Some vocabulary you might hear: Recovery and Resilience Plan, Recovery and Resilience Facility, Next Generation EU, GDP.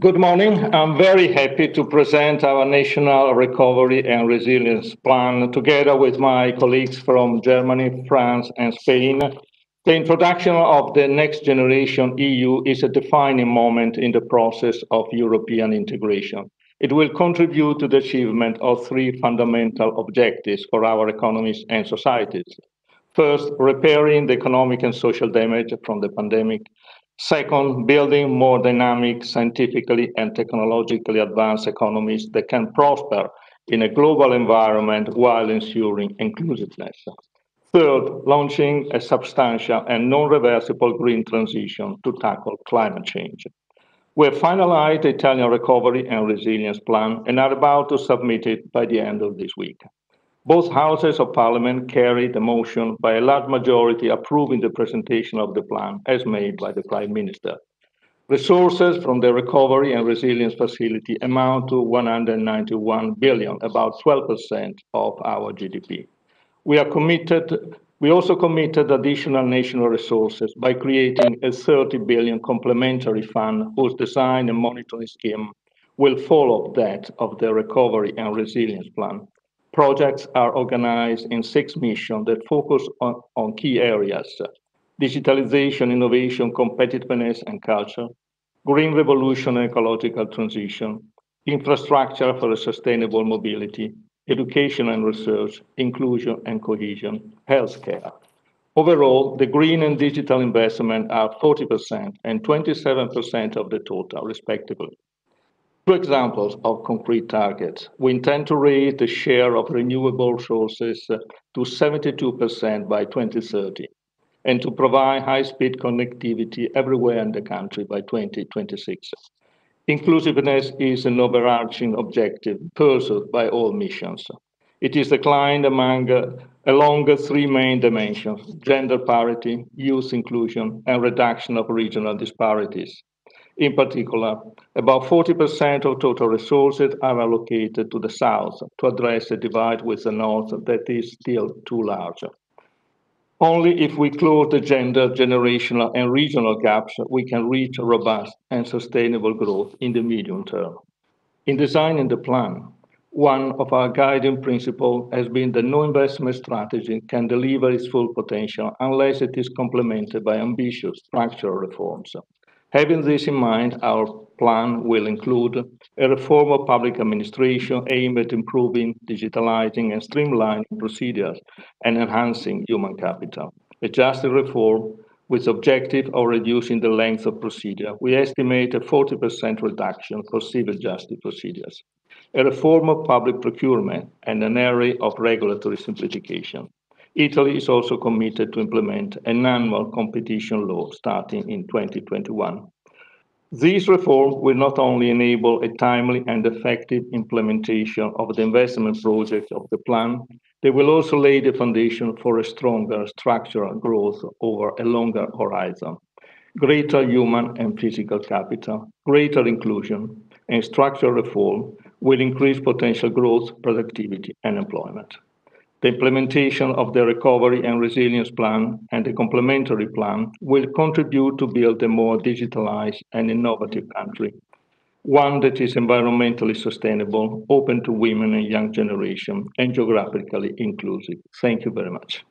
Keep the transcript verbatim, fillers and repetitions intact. Good morning. I'm very happy to present our National Recovery and Resilience Plan together with my colleagues from Germany, France, and Spain. The introduction of the Next Generation E U is a defining moment in the process of European integration. It will contribute to the achievement of three fundamental objectives for our economies and societies. First, repairing the economic and social damage from the pandemic. Second, building more dynamic, scientifically and technologically advanced economies that can prosper in a global environment while ensuring inclusiveness. Third, launching a substantial and non-reversible green transition to tackle climate change. We have finalized the Italian Recovery and Resilience Plan and are about to submit it by the end of this week. Both houses of parliament carried a motion by a large majority approving the presentation of the plan as made by the Prime Minister. Resources from the Recovery and Resilience Facility amount to one hundred ninety-one billion, about twelve percent of our G D P. We are committed, we also committed additional national resources by creating a thirty billion complementary fund whose design and monitoring scheme will follow that of the Recovery and Resilience Plan. Projects are organized in six missions that focus on, on key areas: digitalization, innovation, competitiveness and culture, green revolution and ecological transition, infrastructure for a sustainable mobility, education and research, inclusion and cohesion, healthcare. Overall, the green and digital investment are forty percent and twenty-seven percent of the total, respectively. Two examples of concrete targets. We intend to raise the share of renewable sources to seventy-two percent by twenty thirty and to provide high-speed connectivity everywhere in the country by twenty twenty-six. Inclusiveness is an overarching objective pursued by all missions. It is declined among, uh, along three main dimensions: gender parity, youth inclusion, and reduction of regional disparities. In particular, about forty percent of total resources are allocated to the South to address a divide with the North that is still too large. Only if we close the gender, generational, and regional gaps, we can reach robust and sustainable growth in the medium term. In designing the plan, one of our guiding principles has been that no investment strategy can deliver its full potential unless it is complemented by ambitious structural reforms. Having this in mind, our plan will include a reform of public administration aimed at improving, digitalizing, and streamlining procedures and enhancing human capital. A justice reform with the objective of reducing the length of procedure. We estimate a forty percent reduction for civil justice procedures. A reform of public procurement and an area of regulatory simplification. Italy is also committed to implement an annual competition law starting in twenty twenty-one. These reforms will not only enable a timely and effective implementation of the investment project of the plan, they will also lay the foundation for a stronger structural growth over a longer horizon. Greater human and physical capital, greater inclusion, and structural reform will increase potential growth, productivity, and employment. The implementation of the Recovery and Resilience Plan and the complementary plan will contribute to build a more digitalized and innovative country, one that is environmentally sustainable, open to women and young generation, and geographically inclusive. Thank you very much.